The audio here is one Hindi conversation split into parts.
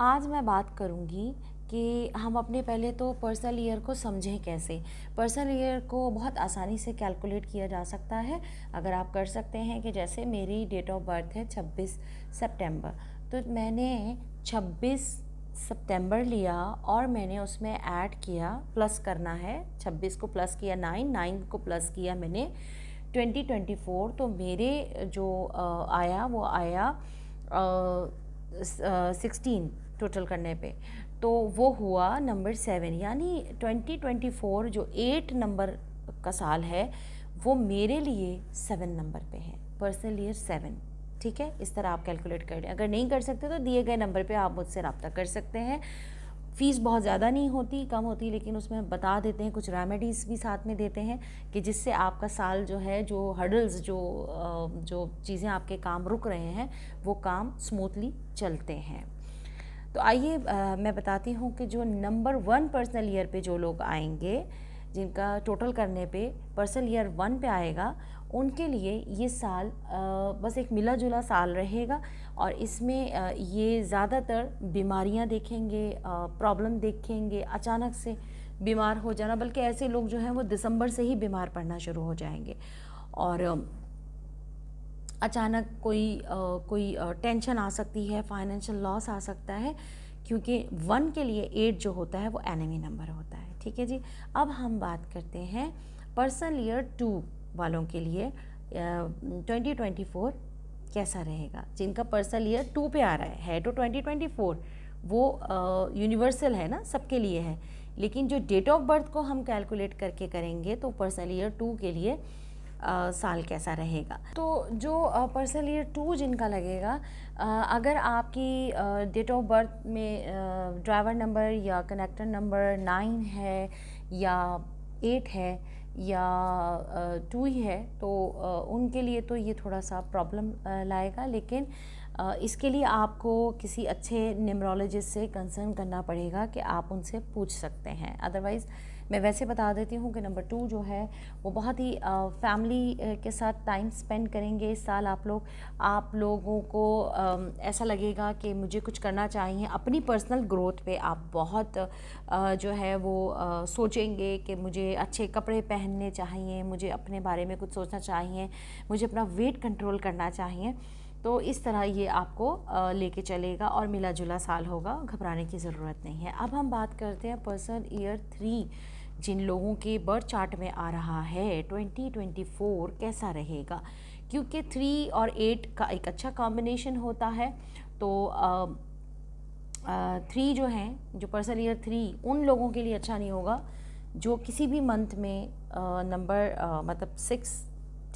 आज मैं बात करूंगी कि हम अपने पहले तो पर्सनल ईयर को समझें कैसे। पर्सनल ईयर को बहुत आसानी से कैलकुलेट किया जा सकता है अगर आप कर सकते हैं कि जैसे मेरी डेट ऑफ बर्थ है 26 सितंबर, तो मैंने 26 सितंबर लिया और मैंने उसमें ऐड किया, प्लस करना है, 26 को प्लस किया 9, 9 को प्लस किया मैंने 2024, तो मेरे जो आया वो आया 16 टोटल करने पे, तो वो हुआ नंबर 7। यानी 2024 जो 8 नंबर का साल है वो मेरे लिए 7 नंबर पे है, पर्सनल ईयर 7। ठीक है, इस तरह आप कैलकुलेट कर लें। अगर नहीं कर सकते तो दिए गए नंबर पे आप मुझसे रब्ता कर सकते हैं। फ़ीस बहुत ज़्यादा नहीं होती, कम होती है, लेकिन उसमें बता देते हैं, कुछ रेमेडीज़ भी साथ में देते हैं कि जिससे आपका साल जो है, जो हर्डल्स, जो चीज़ें आपके काम रुक रहे हैं वो काम स्मूथली चलते हैं। तो आइए मैं बताती हूँ कि जो नंबर 1 पर्सनल ईयर पे जो लोग आएंगे, जिनका टोटल करने पे पर्सनल ईयर 1 पे आएगा, उनके लिए ये साल बस एक मिला जुला साल रहेगा। और इसमें ये ज़्यादातर बीमारियां देखेंगे, प्रॉब्लम देखेंगे, अचानक से बीमार हो जाना, बल्कि ऐसे लोग जो हैं वो दिसंबर से ही बीमार पड़ना शुरू हो जाएंगे। और अचानक कोई टेंशन आ सकती है, फाइनेंशियल लॉस आ सकता है, क्योंकि 1 के लिए 8 जो होता है वो एनिमी नंबर होता है। ठीक है जी, अब हम बात करते हैं पर्सनल ईयर 2 वालों के लिए 2024 कैसा रहेगा। जिनका पर्सनल ईयर 2 पे आ रहा है तो 2024 वो यूनिवर्सल है ना, सबके लिए है, लेकिन जो डेट ऑफ बर्थ को हम कैलकुलेट करके करेंगे तो पर्सनल ईयर 2 के लिए साल कैसा रहेगा। तो जो पर्सनल ईयर 2 जिनका लगेगा, अगर आपकी डेट ऑफ बर्थ में ड्राइवर नंबर या कनेक्टर नंबर 9 है या 8 है या 2 ही है, तो उनके लिए तो ये थोड़ा सा प्रॉब्लम लाएगा, लेकिन इसके लिए आपको किसी अच्छे न्यूमरोलॉजिस्ट से कंसर्न करना पड़ेगा कि आप उनसे पूछ सकते हैं। अदरवाइज़ मैं वैसे बता देती हूँ कि नंबर 2 जो है वो बहुत ही फैमिली के साथ टाइम स्पेंड करेंगे इस साल। आप लोगों को ऐसा लगेगा कि मुझे कुछ करना चाहिए, अपनी पर्सनल ग्रोथ पे आप बहुत जो है वो सोचेंगे कि मुझे अच्छे कपड़े पहनने चाहिए, मुझे अपने बारे में कुछ सोचना चाहिए, मुझे अपना वेट कंट्रोल करना चाहिए। तो इस तरह ये आपको लेके चलेगा और मिला जुला साल होगा, घबराने की ज़रूरत नहीं है। अब हम बात करते हैं पर्सनल ईयर 3 जिन लोगों के बर्थ चार्ट में आ रहा है 2024 कैसा रहेगा, क्योंकि 3 और 8 का एक अच्छा कॉम्बिनेशन होता है। तो 3 जो हैं, जो पर्सनल ईयर 3, उन लोगों के लिए अच्छा नहीं होगा जो किसी भी मंथ में नंबर मतलब 6,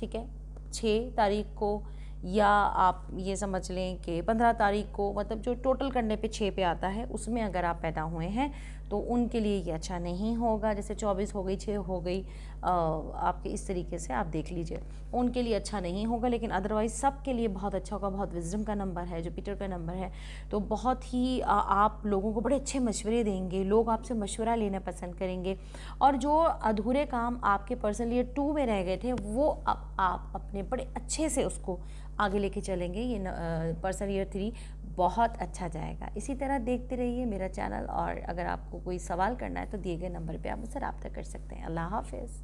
ठीक है, 6 तारीख को, या आप ये समझ लें कि 15 तारीख को, मतलब जो टोटल करने पे 6 पे आता है, उसमें अगर आप पैदा हुए हैं तो उनके लिए ये अच्छा नहीं होगा। जैसे 24 हो गई, 6 हो गई, आपके इस तरीके से आप देख लीजिए, उनके लिए अच्छा नहीं होगा। लेकिन अदरवाइज़ सब के लिए बहुत अच्छा होगा। बहुत विजडम का नंबर है, जुपिटर का नंबर है, तो बहुत ही आप लोगों को बड़े अच्छे मशवरे देंगे, लोग आपसे मशवरा लेना पसंद करेंगे। और जो अधूरे काम आपके पर्सनल ईयर 2 में रह गए थे वो अब आप अपने बड़े अच्छे से उसको आगे लेके चलेंगे। ये पर्सनल ईयर 3 बहुत अच्छा जाएगा। इसी तरह देखते रहिए मेरा चैनल, और अगर आपको कोई सवाल करना है तो दिए गए नंबर पे आप मुझसे राब्ता कर सकते हैं। अल्लाह हाफ़िज़।